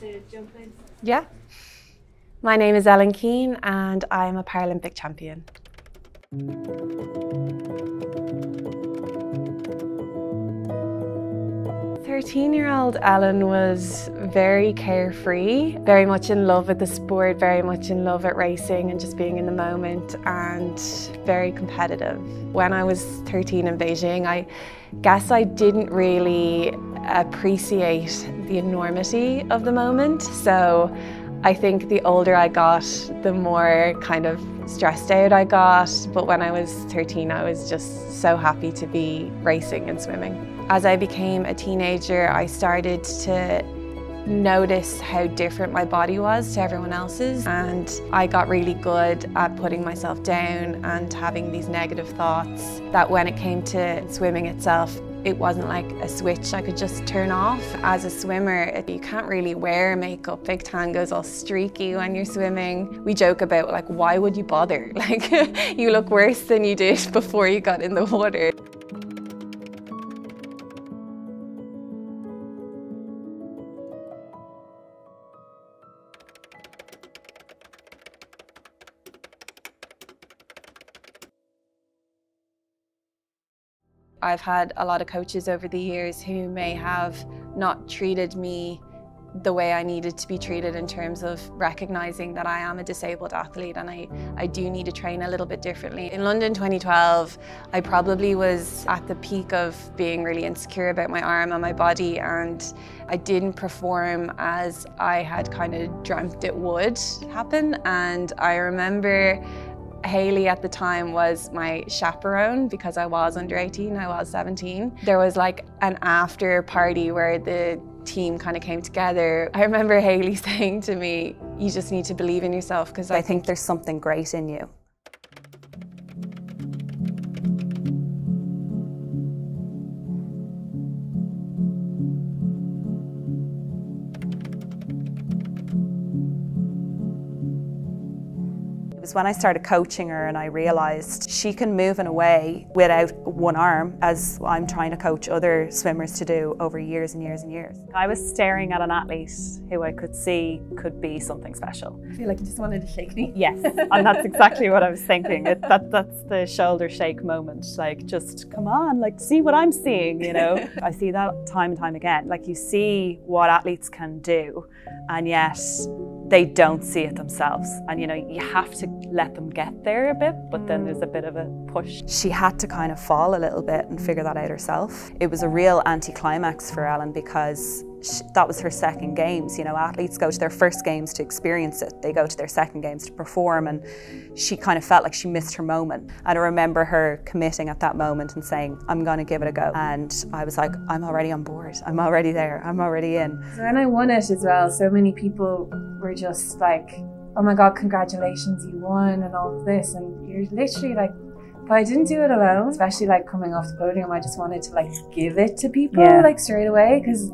to jump in? Yeah. My name is Ellen Keane and I'm a Paralympic champion. Thirteen-year-old Ellen was very carefree, very much in love with the sport, very much in love at racing and just being in the moment, and very competitive. When I was 13 in Beijing, I guess I didn't really appreciate the enormity of the moment. So I think the older I got, the more kind of stressed out I got. But when I was 13, I was just so happy to be racing and swimming. As I became a teenager, I started to notice how different my body was to everyone else's, and I got really good at putting myself down and having these negative thoughts that when it came to swimming itself, it wasn't like a switch I could just turn off. As a swimmer, you can't really wear makeup. Big tan goes all streaky when you're swimming. We joke about, like, why would you bother? Like, you look worse than you did before you got in the water. I've had a lot of coaches over the years who may have not treated me the way I needed to be treated in terms of recognising that I am a disabled athlete and I do need to train a little bit differently. In London 2012, I probably was at the peak of being really insecure about my arm and my body, and I didn't perform as I had kind of dreamt it would happen. And I remember Hayley at the time was my chaperone because I was under 18, I was 17. There was like an after party where the team kind of came together. I remember Hayley saying to me, you just need to believe in yourself because I think there's something great in you. When I started coaching her and I realised she can move in a way without one arm, as I'm trying to coach other swimmers to do over years and years and years. I was staring at an athlete who I could see could be something special. I feel like you just wanted to shake me. Yes, and that's exactly what I was thinking. That's the shoulder shake moment, like just come on, like see what I'm seeing, you know. I see that time and time again, like you see what athletes can do and yet they don't see it themselves. And you know, you have to let them get there a bit, but then there's a bit of a push. She had to kind of fall a little bit and figure that out herself. It was a real anticlimax for Ellen because that was her second games. You know, athletes go to their first games to experience it. They go to their second games to perform, and she kind of felt like she missed her moment. And I remember her committing at that moment and saying, I'm going to give it a go. And I was like, I'm already on board. I'm already there. I'm already in. When I won it as well, so many people were just like, oh my God, congratulations, you won and all of this. And you're literally like, but I didn't do it alone. Especially like coming off the podium, I just wanted to like give it to people like straight away, because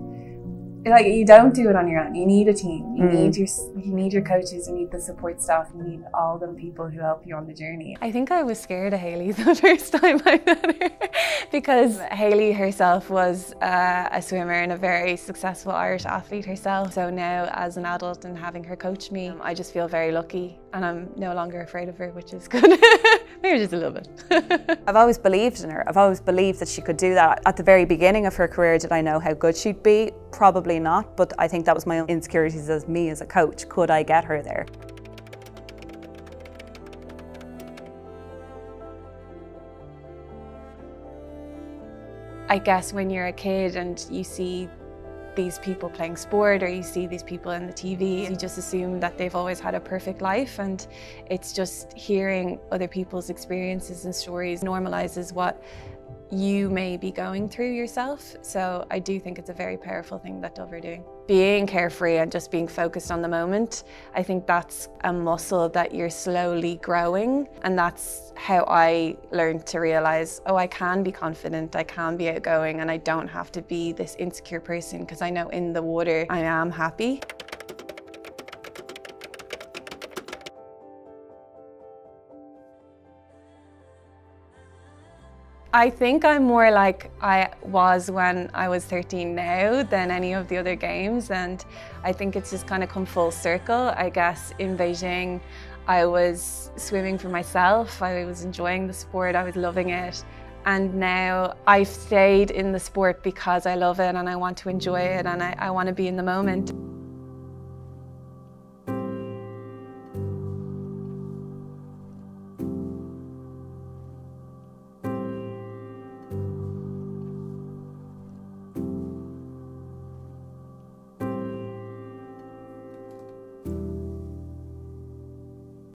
like you don't do it on your own. You need a team. You need your coaches. You need the support staff. You need all the people who help you on the journey. I think I was scared of Hayley the first time I met her because Hayley herself was a swimmer and a very successful Irish athlete herself. So now, as an adult and having her coach me, I just feel very lucky, and I'm no longer afraid of her, which is good. Maybe just a little bit. I've always believed in her. I've always believed that she could do that. At the very beginning of her career, did I know how good she'd be? Probably not, but I think that was my own insecurities as me as a coach. Could I get her there? I guess when you're a kid and you see these people playing sport, or you see these people on the TV, you just assume that they've always had a perfect life, and it's just hearing other people's experiences and stories normalizes what you may be going through yourself. So I do think it's a very powerful thing that Dove are doing. Being carefree and just being focused on the moment, I think that's a muscle that you're slowly growing, and that's how I learned to realise, oh, I can be confident, I can be outgoing, and I don't have to be this insecure person, because I know in the water I am happy. I think I'm more like I was when I was 13 now than any of the other games, and I think it's just kind of come full circle. I guess in Beijing I was swimming for myself, I was enjoying the sport, I was loving it, and now I've stayed in the sport because I love it and I want to enjoy it and I want to be in the moment.